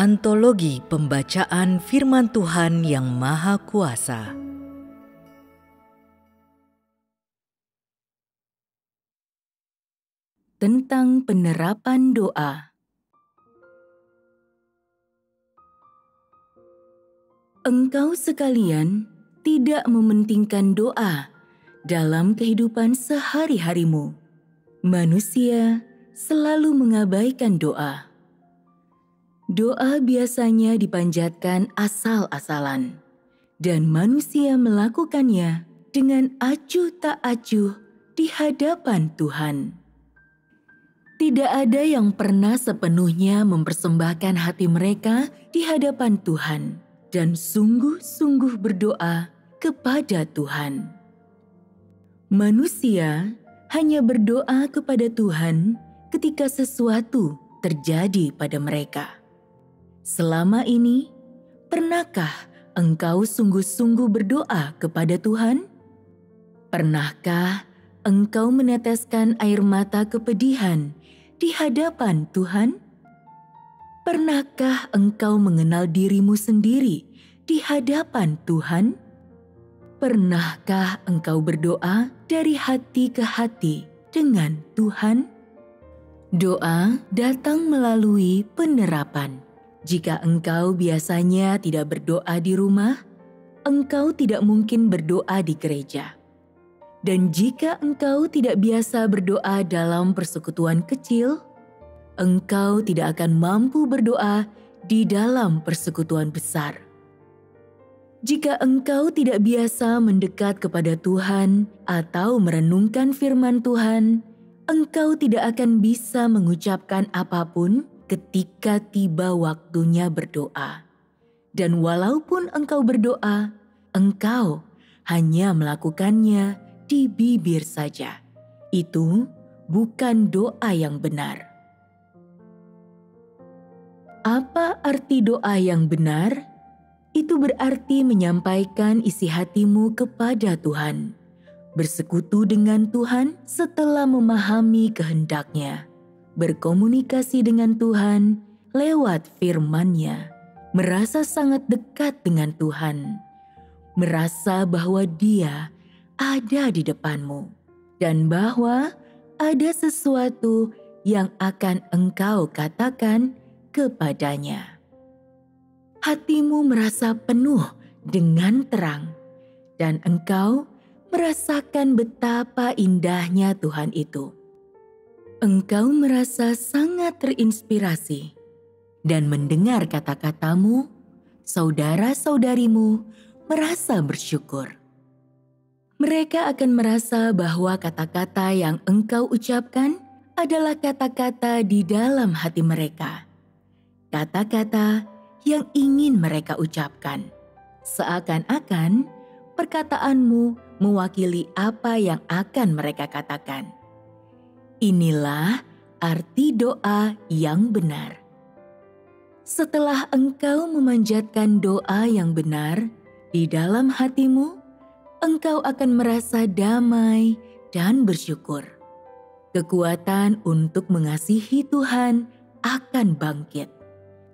Antologi Pembacaan Firman Tuhan Yang Maha Kuasa. Tentang penerapan doa. Engkau sekalian tidak mementingkan doa dalam kehidupan sehari-harimu. Manusia selalu mengabaikan doa. Doa biasanya dipanjatkan asal-asalan, dan manusia melakukannya dengan acuh tak acuh di hadapan Tuhan. Tidak ada yang pernah sepenuhnya mempersembahkan hati mereka di hadapan Tuhan dan sungguh-sungguh berdoa kepada Tuhan. Manusia hanya berdoa kepada Tuhan ketika sesuatu terjadi pada mereka. Selama ini, pernahkah engkau sungguh-sungguh berdoa kepada Tuhan? Pernahkah engkau meneteskan air mata kepedihan di hadapan Tuhan? Pernahkah engkau mengenal dirimu sendiri di hadapan Tuhan? Pernahkah engkau berdoa dari hati ke hati dengan Tuhan? Doa datang melalui penerapan. Jika engkau biasanya tidak berdoa di rumah, engkau tidak mungkin berdoa di gereja. Dan jika engkau tidak biasa berdoa dalam persekutuan kecil, engkau tidak akan mampu berdoa di dalam persekutuan besar. Jika engkau tidak biasa mendekat kepada Tuhan atau merenungkan firman Tuhan, engkau tidak akan bisa mengucapkan apapun ketika tiba waktunya berdoa. Dan walaupun engkau berdoa, engkau hanya melakukannya di bibir saja. Itu bukan doa yang benar. Apa arti doa yang benar? Itu berarti menyampaikan isi hatimu kepada Tuhan, bersekutu dengan Tuhan setelah memahami kehendak-Nya, berkomunikasi dengan Tuhan lewat firman-Nya, merasa sangat dekat dengan Tuhan, merasa bahwa Dia ada di depanmu, dan bahwa ada sesuatu yang akan engkau katakan kepadanya. Hatimu merasa penuh dengan terang, dan engkau merasakan betapa indahnya Tuhan itu. Engkau merasa sangat terinspirasi dan mendengar kata-katamu, saudara-saudarimu merasa bersyukur. Mereka akan merasa bahwa kata-kata yang engkau ucapkan adalah kata-kata di dalam hati mereka. Kata-kata yang ingin mereka ucapkan. Seakan-akan perkataanmu mewakili apa yang akan mereka katakan. Inilah arti doa yang benar. Setelah engkau memanjatkan doa yang benar di dalam hatimu, engkau akan merasa damai dan bersyukur. Kekuatan untuk mengasihi Tuhan akan bangkit.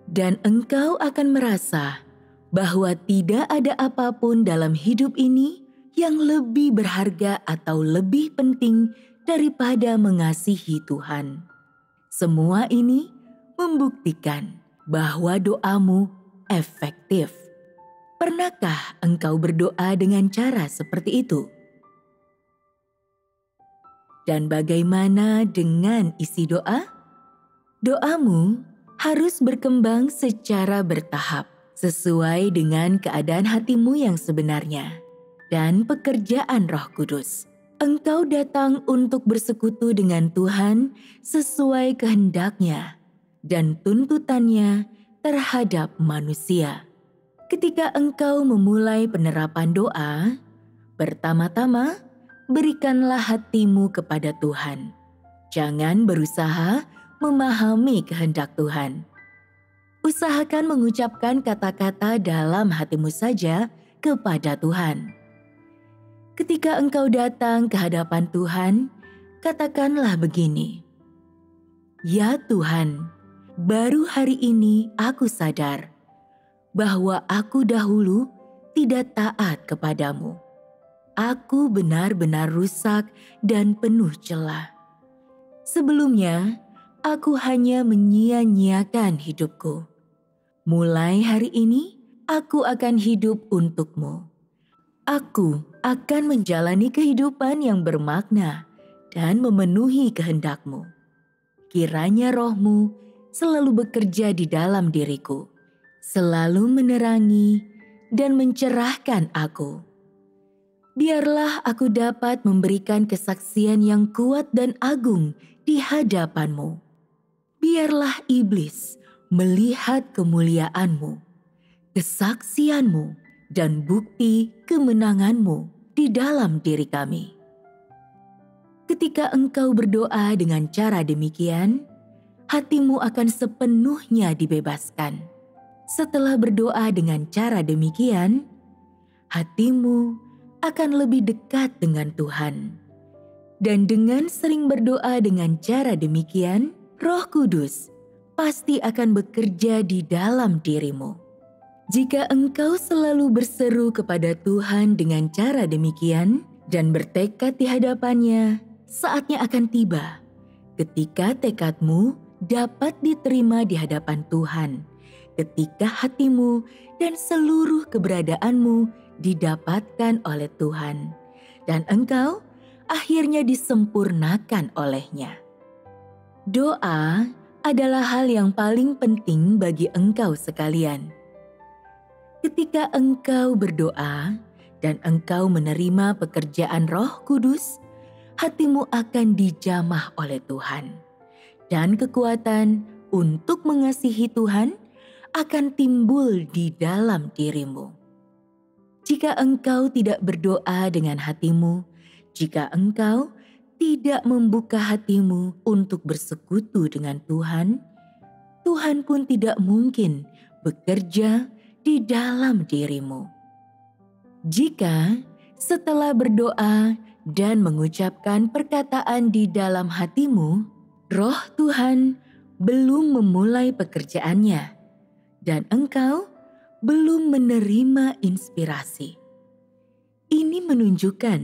Dan engkau akan merasa bahwa tidak ada apapun dalam hidup ini yang lebih berharga atau lebih penting daripada mengasihi Tuhan. Semua ini membuktikan bahwa doamu efektif. Pernahkah engkau berdoa dengan cara seperti itu? Dan bagaimana dengan isi doa? Doamu harus berkembang secara bertahap sesuai dengan keadaan hatimu yang sebenarnya dan pekerjaan Roh Kudus. Engkau datang untuk bersekutu dengan Tuhan sesuai kehendak-Nya dan tuntutannya terhadap manusia. Ketika engkau memulai penerapan doa, pertama-tama berikanlah hatimu kepada Tuhan. Jangan berusaha memahami kehendak Tuhan. Usahakan mengucapkan kata-kata dalam hatimu saja kepada Tuhan. Ketika engkau datang ke hadapan Tuhan, katakanlah begini, "Ya Tuhan, baru hari ini aku sadar bahwa aku dahulu tidak taat kepadamu. Aku benar-benar rusak dan penuh celah. Sebelumnya, aku hanya menyia-nyiakan hidupku. Mulai hari ini, aku akan hidup untukmu. Aku akan menjalani kehidupan yang bermakna dan memenuhi kehendakmu. Kiranya rohmu selalu bekerja di dalam diriku, selalu menerangi dan mencerahkan aku. Biarlah aku dapat memberikan kesaksian yang kuat dan agung di hadapanmu. Biarlah iblis melihat kemuliaanmu, kesaksianmu, dan bukti kemenanganmu di dalam diri kami. Ketika engkau berdoa dengan cara demikian, hatimu akan sepenuhnya dibebaskan. Setelah berdoa dengan cara demikian, hatimu akan lebih dekat dengan Tuhan. Dan dengan sering berdoa dengan cara demikian, Roh Kudus pasti akan bekerja di dalam dirimu. Jika engkau selalu berseru kepada Tuhan dengan cara demikian dan bertekad di hadapannya, saatnya akan tiba ketika tekadmu dapat diterima di hadapan Tuhan, ketika hatimu dan seluruh keberadaanmu didapatkan oleh Tuhan, dan engkau akhirnya disempurnakan olehnya. Doa adalah hal yang paling penting bagi engkau sekalian. Ketika engkau berdoa dan engkau menerima pekerjaan Roh Kudus, hatimu akan dijamah oleh Tuhan, dan kekuatan untuk mengasihi Tuhan akan timbul di dalam dirimu. Jika engkau tidak berdoa dengan hatimu, jika engkau tidak membuka hatimu untuk bersekutu dengan Tuhan, Tuhan pun tidak mungkin bekerja di dalam dirimu. Jika setelah berdoa dan mengucapkan perkataan di dalam hatimu, Roh Tuhan belum memulai pekerjaannya, dan engkau belum menerima inspirasi. Ini menunjukkan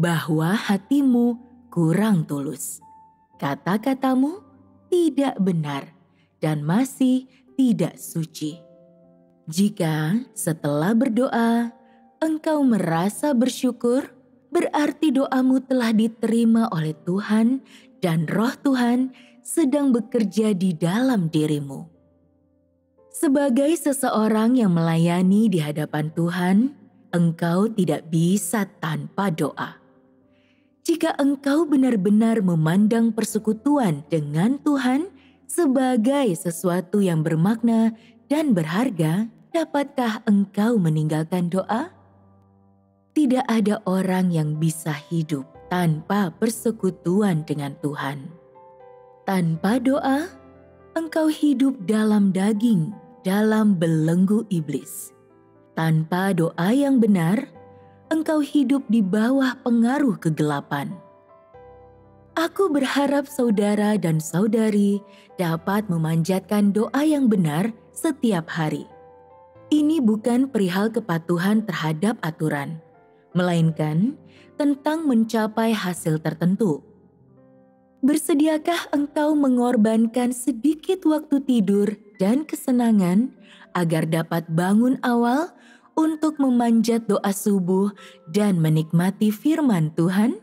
bahwa hatimu kurang tulus. Kata-katamu tidak benar dan masih tidak suci. Jika setelah berdoa, engkau merasa bersyukur, berarti doamu telah diterima oleh Tuhan dan Roh Tuhan sedang bekerja di dalam dirimu. Sebagai seseorang yang melayani di hadapan Tuhan, engkau tidak bisa tanpa doa. Jika engkau benar-benar memandang persekutuan dengan Tuhan sebagai sesuatu yang bermakna dan berharga, dapatkah engkau meninggalkan doa? Tidak ada orang yang bisa hidup tanpa persekutuan dengan Tuhan. Tanpa doa, engkau hidup dalam daging, dalam belenggu iblis. Tanpa doa yang benar, engkau hidup di bawah pengaruh kegelapan. Aku berharap saudara dan saudari dapat memanjatkan doa yang benar setiap hari. Ini bukan perihal kepatuhan terhadap aturan, melainkan tentang mencapai hasil tertentu. Bersediakah engkau mengorbankan sedikit waktu tidur dan kesenangan agar dapat bangun awal untuk memanjat doa subuh dan menikmati firman Tuhan?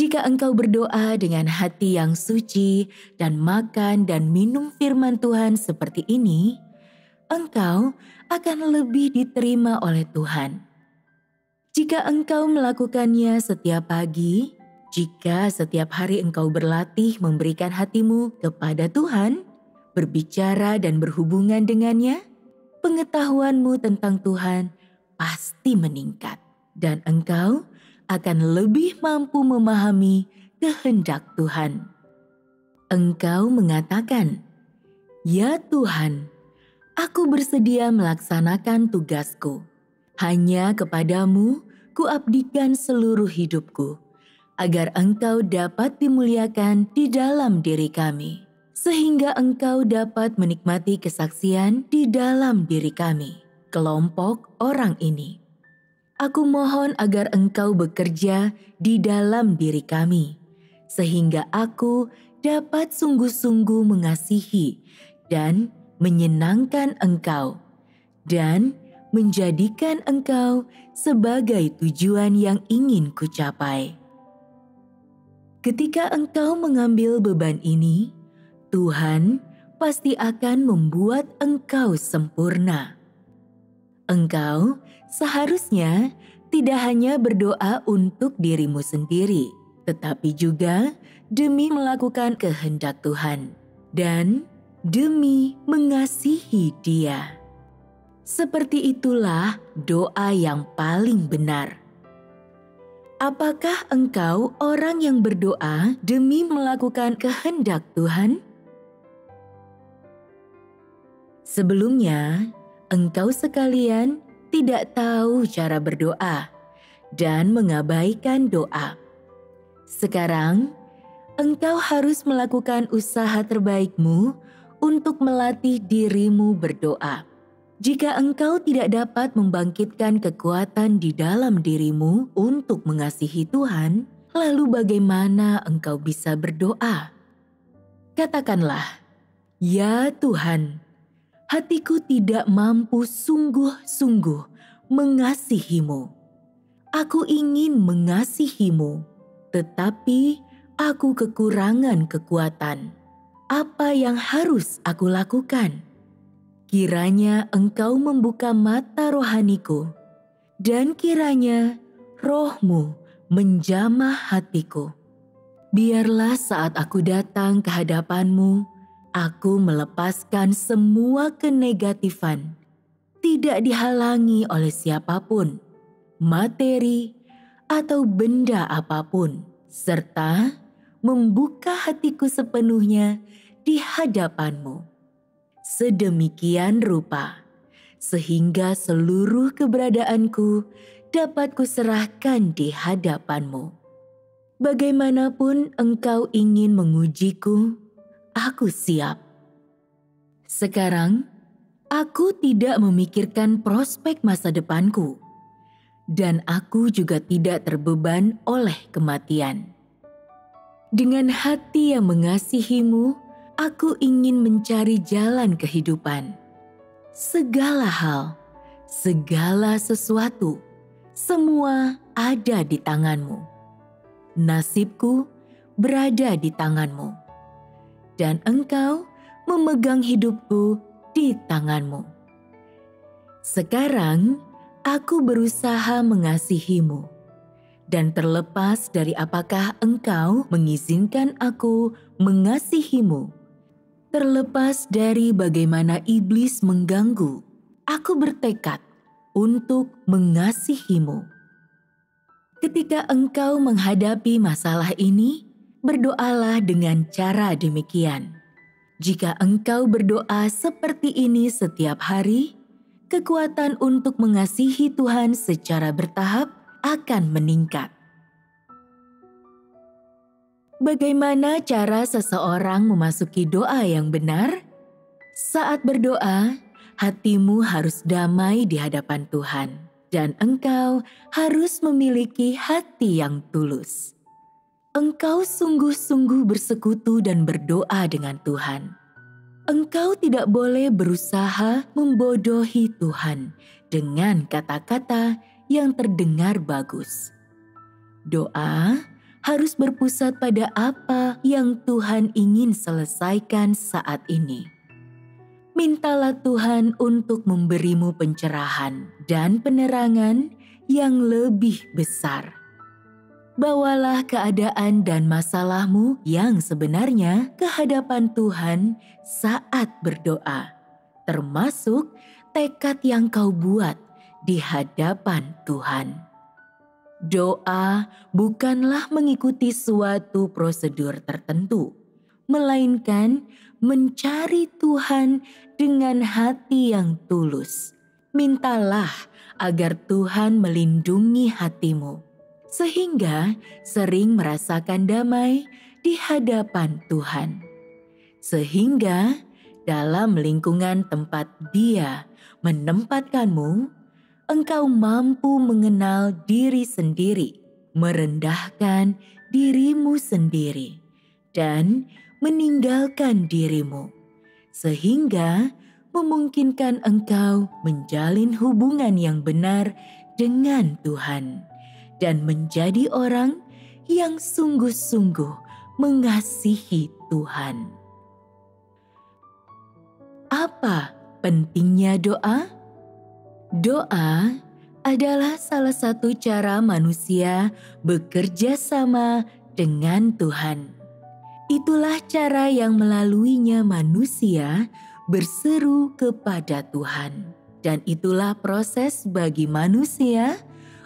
Jika engkau berdoa dengan hati yang suci dan makan dan minum firman Tuhan seperti ini, engkau akan lebih diterima oleh Tuhan. Jika engkau melakukannya setiap pagi, jika setiap hari engkau berlatih memberikan hatimu kepada Tuhan, berbicara dan berhubungan dengannya, pengetahuanmu tentang Tuhan pasti meningkat, dan engkau akan lebih mampu memahami kehendak Tuhan. Engkau mengatakan, "Ya Tuhan, aku bersedia melaksanakan tugasku. Hanya kepadamu kuabdikan seluruh hidupku, agar engkau dapat dimuliakan di dalam diri kami, sehingga engkau dapat menikmati kesaksian di dalam diri kami, kelompok orang ini. Aku mohon agar engkau bekerja di dalam diri kami, sehingga aku dapat sungguh-sungguh mengasihi dan menyenangkan engkau, dan menjadikan engkau sebagai tujuan yang ingin kucapai. Ketika engkau mengambil beban ini, Tuhan pasti akan membuat engkau sempurna. Engkau seharusnya tidak hanya berdoa untuk dirimu sendiri, tetapi juga demi melakukan kehendak Tuhan dan demi mengasihi Dia. Seperti itulah doa yang paling benar. Apakah engkau orang yang berdoa demi melakukan kehendak Tuhan? Sebelumnya, engkau sekalian tidak tahu cara berdoa dan mengabaikan doa. Sekarang, engkau harus melakukan usaha terbaikmu untuk melatih dirimu berdoa. Jika engkau tidak dapat membangkitkan kekuatan di dalam dirimu untuk mengasihi Tuhan, lalu bagaimana engkau bisa berdoa? Katakanlah, "Ya Tuhan, hatiku tidak mampu sungguh-sungguh mengasihimu. Aku ingin mengasihimu, tetapi aku kekurangan kekuatan. Apa yang harus aku lakukan? Kiranya engkau membuka mata rohaniku, dan kiranya rohmu menjamah hatiku. Biarlah saat aku datang ke hadapanmu, aku melepaskan semua kenegatifan, tidak dihalangi oleh siapapun, materi atau benda apapun, serta membuka hatiku sepenuhnya di hadapanmu. Sedemikian rupa, sehingga seluruh keberadaanku dapat kuserahkan di hadapanmu. Bagaimanapun engkau ingin mengujiku, aku siap. Sekarang, aku tidak memikirkan prospek masa depanku, dan aku juga tidak terbeban oleh kematian. Dengan hati yang mengasihimu, aku ingin mencari jalan kehidupan. Segala hal, segala sesuatu, semua ada di tanganmu. Nasibku berada di tanganmu. Dan engkau memegang hidupku di tanganmu. Sekarang aku berusaha mengasihimu. Dan terlepas dari apakah engkau mengizinkan aku mengasihimu, terlepas dari bagaimana iblis mengganggu, aku bertekad untuk mengasihimu." Ketika engkau menghadapi masalah ini, berdoalah dengan cara demikian. Jika engkau berdoa seperti ini setiap hari, kekuatan untuk mengasihi Tuhan secara bertahap akan meningkat. Bagaimana cara seseorang memasuki doa yang benar? Saat berdoa, hatimu harus damai di hadapan Tuhan, dan engkau harus memiliki hati yang tulus. Engkau sungguh-sungguh bersekutu dan berdoa dengan Tuhan. Engkau tidak boleh berusaha membodohi Tuhan dengan kata-kata yang terdengar bagus. Doa harus berpusat pada apa yang Tuhan ingin selesaikan saat ini. Mintalah Tuhan untuk memberimu pencerahan dan penerangan yang lebih besar. Bawalah keadaan dan masalahmu yang sebenarnya ke hadapan Tuhan saat berdoa, termasuk tekad yang kau buat di hadapan Tuhan. Doa bukanlah mengikuti suatu prosedur tertentu, melainkan mencari Tuhan dengan hati yang tulus. Mintalah agar Tuhan melindungi hatimu, sehingga sering merasakan damai di hadapan Tuhan. sehingga dalam lingkungan tempat Dia menempatkanmu, engkau mampu mengenal diri sendiri, merendahkan dirimu sendiri, dan meninggalkan dirimu, sehingga memungkinkan engkau menjalin hubungan yang benar dengan Tuhan dan menjadi orang yang sungguh-sungguh mengasihi Tuhan. Apa pentingnya doa? Doa adalah salah satu cara manusia bekerja sama dengan Tuhan. Itulah cara yang melaluinya manusia berseru kepada Tuhan, dan itulah proses bagi manusia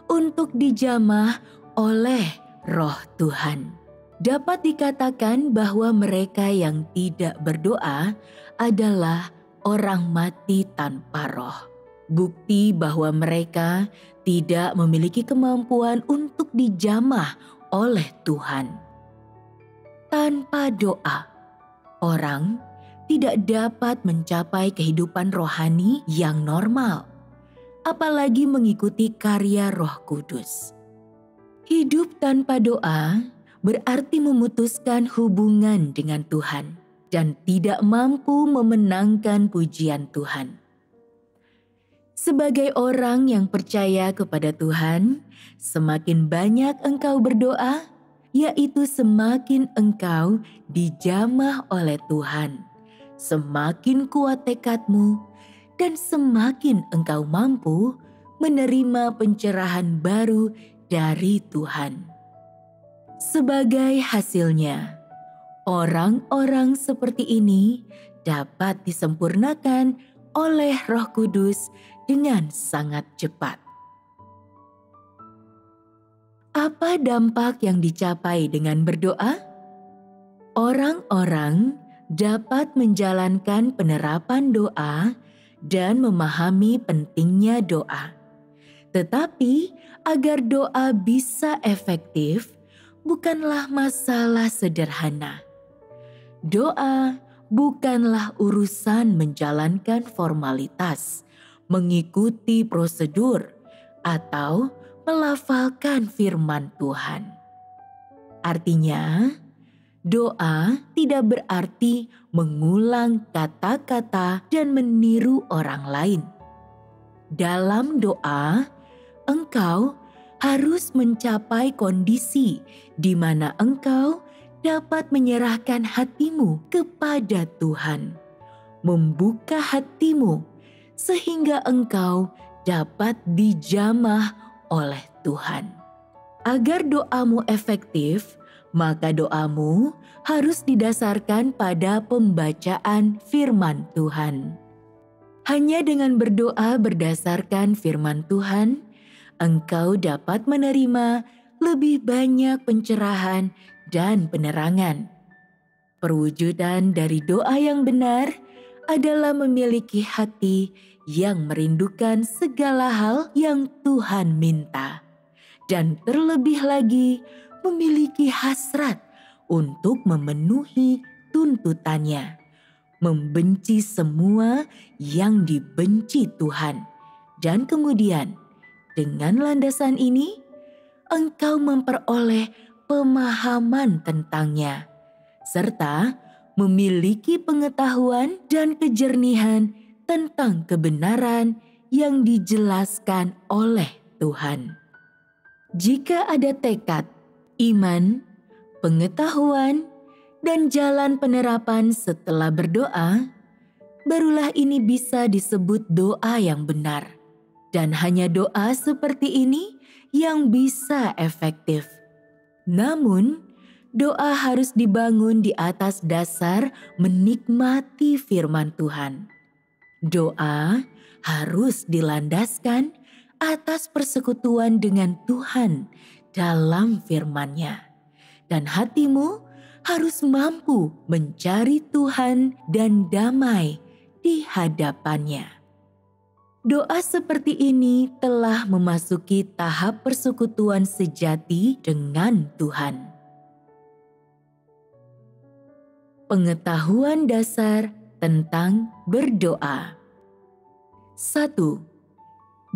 untuk dijamah oleh Roh Tuhan. Dapat dikatakan bahwa mereka yang tidak berdoa adalah orang mati tanpa roh. Bukti bahwa mereka tidak memiliki kemampuan untuk dijamah oleh Tuhan. Tanpa doa, orang tidak dapat mencapai kehidupan rohani yang normal, apalagi mengikuti karya Roh Kudus. Hidup tanpa doa berarti memutuskan hubungan dengan Tuhan dan tidak mampu memenangkan pujian Tuhan. Sebagai orang yang percaya kepada Tuhan, semakin banyak engkau berdoa, yaitu semakin engkau dijamah oleh Tuhan. Semakin kuat tekadmu dan semakin engkau mampu menerima pencerahan baru dari Tuhan. Sebagai hasilnya, orang-orang seperti ini dapat disempurnakan oleh Roh Kudus dengan sangat cepat. Apa dampak yang dicapai dengan berdoa? Orang-orang dapat menjalankan penerapan doa dan memahami pentingnya doa. Tetapi agar doa bisa efektif bukanlah masalah sederhana. Doa bukanlah urusan menjalankan formalitas, mengikuti prosedur, atau melafalkan firman Tuhan. Artinya, doa tidak berarti mengulang kata-kata dan meniru orang lain. Dalam doa, engkau harus mencapai kondisi di mana engkau dapat menyerahkan hatimu kepada Tuhan, membuka hatimu sehingga engkau dapat dijamah oleh Tuhan. Agar doamu efektif, maka doamu harus didasarkan pada pembacaan firman Tuhan. Hanya dengan berdoa berdasarkan firman Tuhan, engkau dapat menerima lebih banyak pencerahan dan penerangan. Perwujudan dari doa yang benar adalah memiliki hati yang merindukan segala hal yang Tuhan minta, dan terlebih lagi memiliki hasrat untuk memenuhi tuntutannya, membenci semua yang dibenci Tuhan. Dan kemudian, dengan landasan ini, engkau memperoleh pemahaman tentangnya, serta memiliki pengetahuan dan kejernihan tentang kebenaran yang dijelaskan oleh Tuhan. Jika ada tekad, iman, pengetahuan, dan jalan penerapan setelah berdoa, barulah ini bisa disebut doa yang benar. Dan hanya doa seperti ini yang bisa efektif. Namun, doa harus dibangun di atas dasar menikmati firman Tuhan. Doa harus dilandaskan atas persekutuan dengan Tuhan dalam firman-Nya, dan hatimu harus mampu mencari Tuhan dan damai di hadapannya. Doa seperti ini telah memasuki tahap persekutuan sejati dengan Tuhan. Pengetahuan dasar tentang berdoa. 1.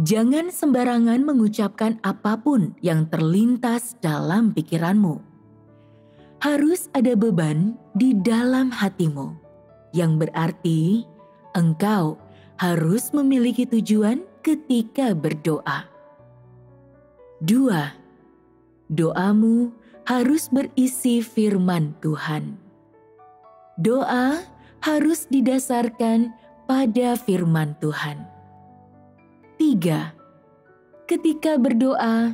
Jangan sembarangan mengucapkan apapun yang terlintas dalam pikiranmu. Harus ada beban di dalam hatimu, yang berarti engkau harus memiliki tujuan ketika berdoa. 2. Doamu harus berisi firman Tuhan. Doa harus didasarkan pada firman Tuhan. 3. Ketika berdoa,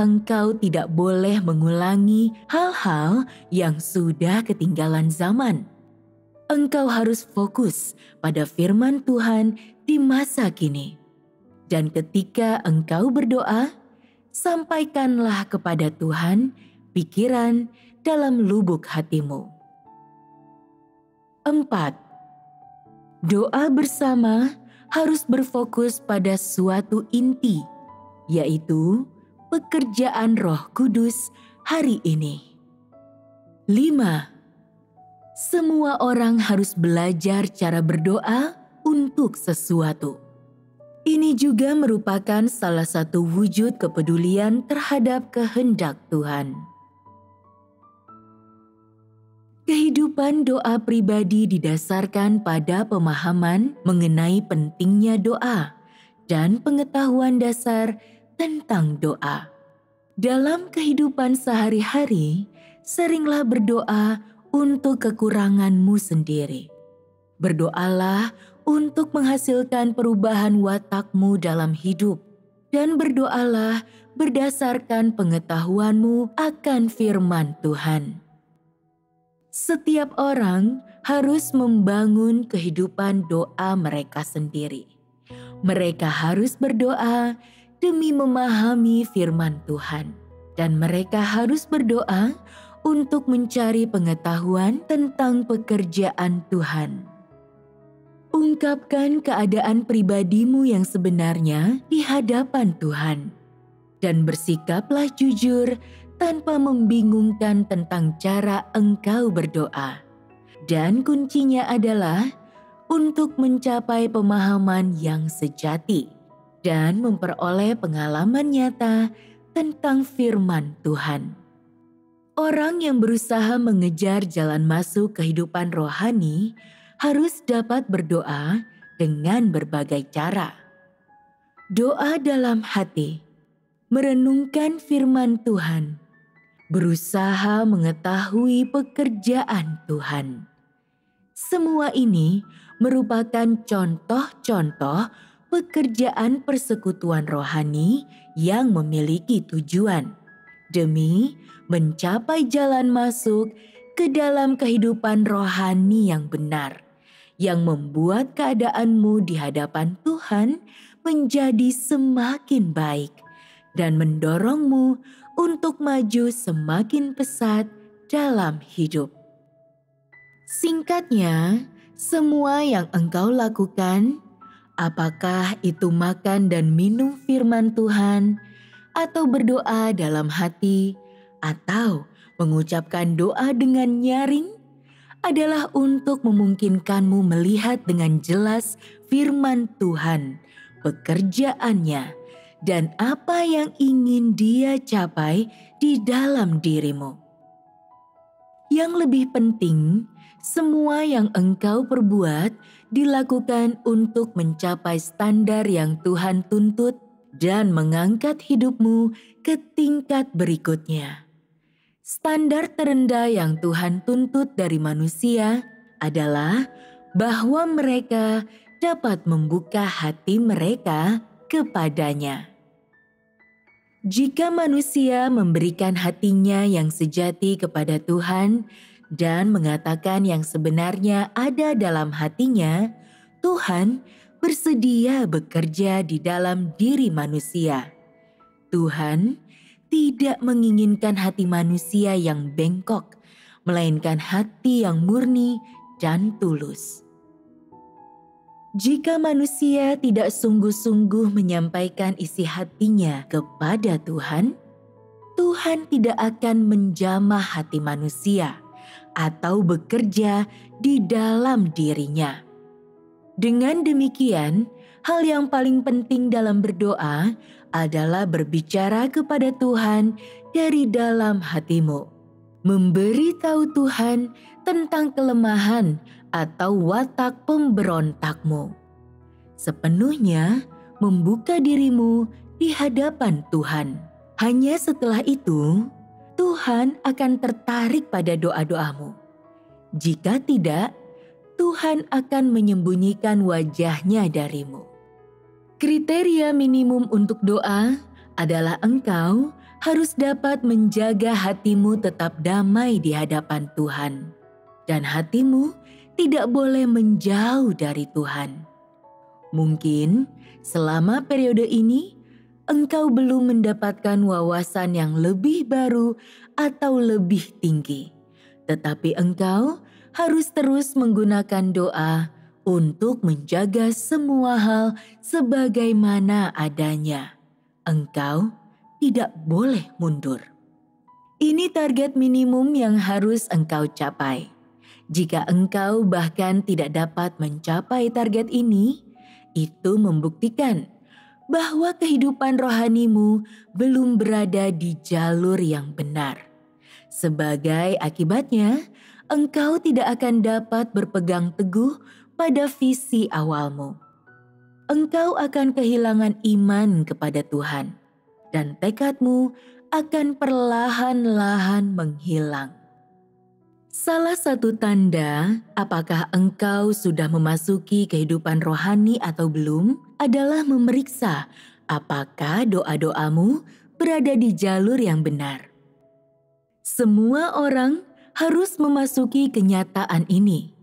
engkau tidak boleh mengulangi hal-hal yang sudah ketinggalan zaman. Engkau harus fokus pada firman Tuhan di masa kini. Dan ketika engkau berdoa, sampaikanlah kepada Tuhan pikiran dalam lubuk hatimu. 4. Doa bersama harus berfokus pada suatu inti, yaitu pekerjaan Roh Kudus hari ini. 5. Semua orang harus belajar cara berdoa untuk sesuatu. Ini juga merupakan salah satu wujud kepedulian terhadap kehendak Tuhan. Kehidupan doa pribadi didasarkan pada pemahaman mengenai pentingnya doa dan pengetahuan dasar tentang doa. Dalam kehidupan sehari-hari, seringlah berdoa untuk kekuranganmu sendiri. Berdoalah untuk menghasilkan perubahan watakmu dalam hidup, dan berdoalah berdasarkan pengetahuanmu akan firman Tuhan. Setiap orang harus membangun kehidupan doa mereka sendiri. Mereka harus berdoa demi memahami firman Tuhan, dan mereka harus berdoa untuk mencari pengetahuan tentang pekerjaan Tuhan. Ungkapkan keadaan pribadimu yang sebenarnya di hadapan Tuhan, dan bersikaplah jujur tanpa membingungkan tentang cara engkau berdoa. Dan kuncinya adalah untuk mencapai pemahaman yang sejati dan memperoleh pengalaman nyata tentang firman Tuhan. Orang yang berusaha mengejar jalan masuk kehidupan rohani harus dapat berdoa dengan berbagai cara. Doa dalam hati, merenungkan firman Tuhan, berusaha mengetahui pekerjaan Tuhan. Semua ini merupakan contoh-contoh pekerjaan persekutuan rohani yang memiliki tujuan demi mencapai jalan masuk ke dalam kehidupan rohani yang benar, yang membuat keadaanmu di hadapan Tuhan menjadi semakin baik dan mendorongmu untuk maju semakin pesat dalam hidup. Singkatnya, semua yang engkau lakukan, apakah itu makan dan minum firman Tuhan, atau berdoa dalam hati, atau mengucapkan doa dengan nyaring, adalah untuk memungkinkanmu melihat dengan jelas firman Tuhan, pekerjaannya, dan apa yang ingin Dia capai di dalam dirimu. Yang lebih penting, semua yang engkau perbuat dilakukan untuk mencapai standar yang Tuhan tuntut dan mengangkat hidupmu ke tingkat berikutnya. Standar terendah yang Tuhan tuntut dari manusia adalah bahwa mereka dapat membuka hati mereka kepadanya. Jika manusia memberikan hatinya yang sejati kepada Tuhan dan mengatakan yang sebenarnya ada dalam hatinya, Tuhan bersedia bekerja di dalam diri manusia. Tuhan tidak menginginkan hati manusia yang bengkok, melainkan hati yang murni dan tulus. Jika manusia tidak sungguh-sungguh menyampaikan isi hatinya kepada Tuhan, Tuhan tidak akan menjamah hati manusia atau bekerja di dalam dirinya. Dengan demikian, hal yang paling penting dalam berdoa adalah berbicara kepada Tuhan dari dalam hatimu. Memberitahu Tuhan tentang kelemahan atau watak pemberontakmu. Sepenuhnya membuka dirimu di hadapan Tuhan. Hanya setelah itu, Tuhan akan tertarik pada doa-doamu. Jika tidak, Tuhan akan menyembunyikan wajahnya darimu. Kriteria minimum untuk doa adalah engkau harus dapat menjaga hatimu tetap damai di hadapan Tuhan, dan hatimu tidak boleh menjauh dari Tuhan. Mungkin selama periode ini, engkau belum mendapatkan wawasan yang lebih baru atau lebih tinggi, tetapi engkau harus terus menggunakan doa untuk menjaga semua hal sebagaimana adanya. Engkau tidak boleh mundur. Ini target minimum yang harus engkau capai. Jika engkau bahkan tidak dapat mencapai target ini, itu membuktikan bahwa kehidupan rohanimu belum berada di jalur yang benar. Sebagai akibatnya, engkau tidak akan dapat berpegang teguh pada visi awalmu. Engkau akan kehilangan iman kepada Tuhan, dan tekadmu akan perlahan-lahan menghilang. Salah satu tanda apakah engkau sudah memasuki kehidupan rohani atau belum adalah memeriksa apakah doa-doamu berada di jalur yang benar. Semua orang harus memasuki kenyataan ini.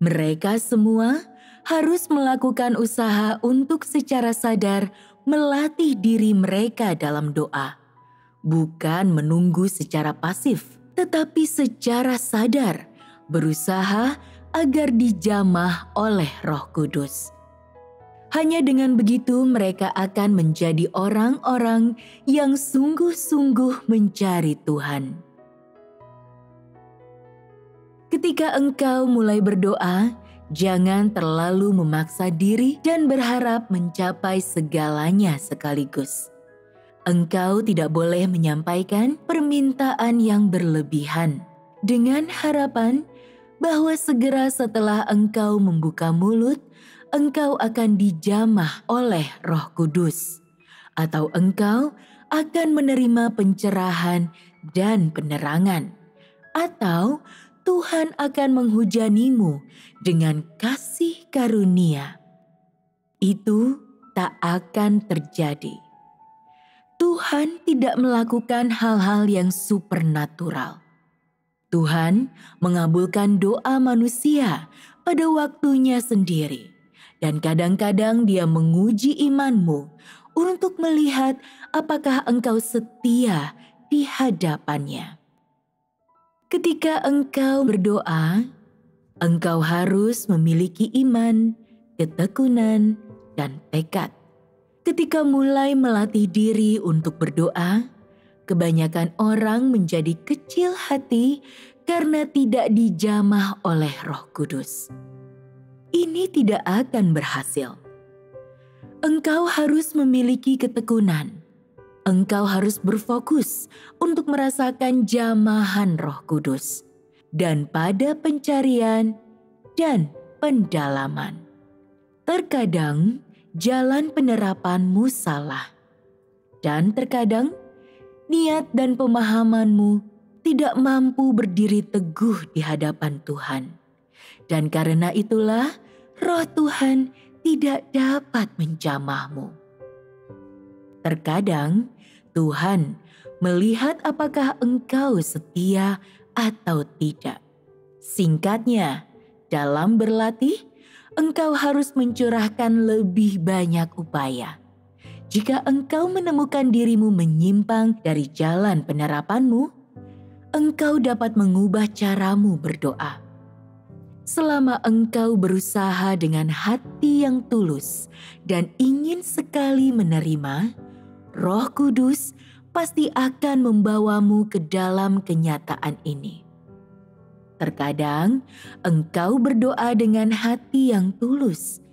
Mereka semua harus melakukan usaha untuk secara sadar melatih diri mereka dalam doa. Bukan menunggu secara pasif, tetapi secara sadar berusaha agar dijamah oleh Roh Kudus. Hanya dengan begitu mereka akan menjadi orang-orang yang sungguh-sungguh mencari Tuhan. Ketika engkau mulai berdoa, jangan terlalu memaksa diri dan berharap mencapai segalanya sekaligus. Engkau tidak boleh menyampaikan permintaan yang berlebihan, dengan harapan bahwa segera setelah engkau membuka mulut, engkau akan dijamah oleh Roh Kudus, atau engkau akan menerima pencerahan dan penerangan, atau Tuhan akan menghujanimu dengan kasih karunia. Itu tak akan terjadi. Tuhan tidak melakukan hal-hal yang supernatural. Tuhan mengabulkan doa manusia pada waktunya sendiri. Dan kadang-kadang Dia menguji imanmu untuk melihat apakah engkau setia di hadapannya. Ketika engkau berdoa, engkau harus memiliki iman, ketekunan, dan tekad. Ketika mulai melatih diri untuk berdoa, kebanyakan orang menjadi kecil hati karena tidak dijamah oleh Roh Kudus. Ini tidak akan berhasil. Engkau harus memiliki ketekunan. Engkau harus berfokus untuk merasakan jamahan Roh Kudus dan pada pencarian dan pendalaman. Terkadang jalan penerapanmu salah dan terkadang niat dan pemahamanmu tidak mampu berdiri teguh di hadapan Tuhan. Dan karena itulah Roh Tuhan tidak dapat menjamahmu. Terkadang Tuhan melihat apakah engkau setia atau tidak. Singkatnya, dalam berlatih, engkau harus mencurahkan lebih banyak upaya. Jika engkau menemukan dirimu menyimpang dari jalan penerapanmu, engkau dapat mengubah caramu berdoa. Selama engkau berusaha dengan hati yang tulus dan ingin sekali menerima, Roh Kudus pasti akan membawamu ke dalam kenyataan ini. Terkadang engkau berdoa dengan hati yang tulus,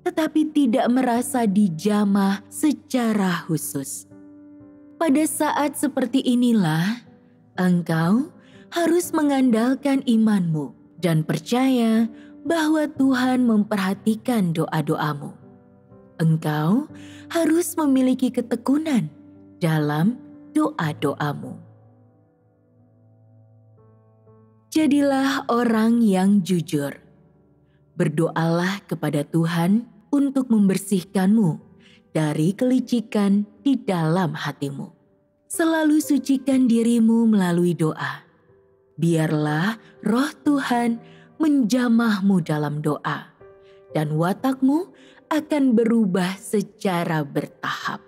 tetapi tidak merasa dijamah secara khusus. Pada saat seperti inilah, engkau harus mengandalkan imanmu dan percaya bahwa Tuhan memperhatikan doa-doamu. Engkau harus memiliki ketekunan dalam doa-doamu. Jadilah orang yang jujur. Berdoalah kepada Tuhan untuk membersihkanmu dari kelicikan di dalam hatimu. Selalu sucikan dirimu melalui doa. Biarlah Roh Tuhan menjamahmu dalam doa, dan watakmu akan berubah secara bertahap.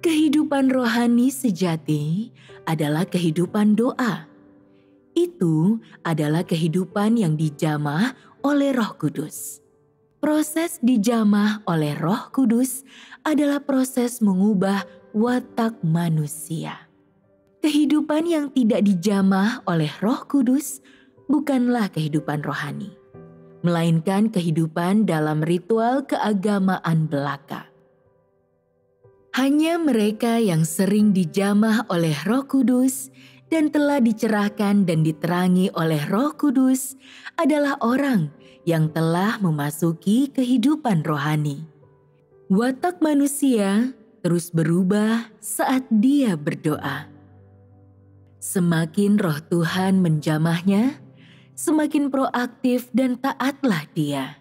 Kehidupan rohani sejati adalah kehidupan doa. Itu adalah kehidupan yang dijamah oleh Roh Kudus. Proses dijamah oleh Roh Kudus adalah proses mengubah watak manusia. Kehidupan yang tidak dijamah oleh Roh Kudus bukanlah kehidupan rohani, melainkan kehidupan dalam ritual keagamaan belaka. Hanya mereka yang sering dijamah oleh Roh Kudus dan telah dicerahkan dan diterangi oleh Roh Kudus adalah orang yang telah memasuki kehidupan rohani. Watak manusia terus berubah saat dia berdoa. Semakin Roh Tuhan menjamahnya, semakin proaktif dan taatlah dia.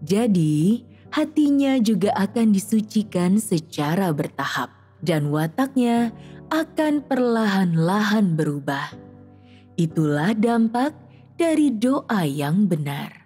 Jadi, hatinya juga akan disucikan secara bertahap dan wataknya akan perlahan-lahan berubah. Itulah dampak dari doa yang benar.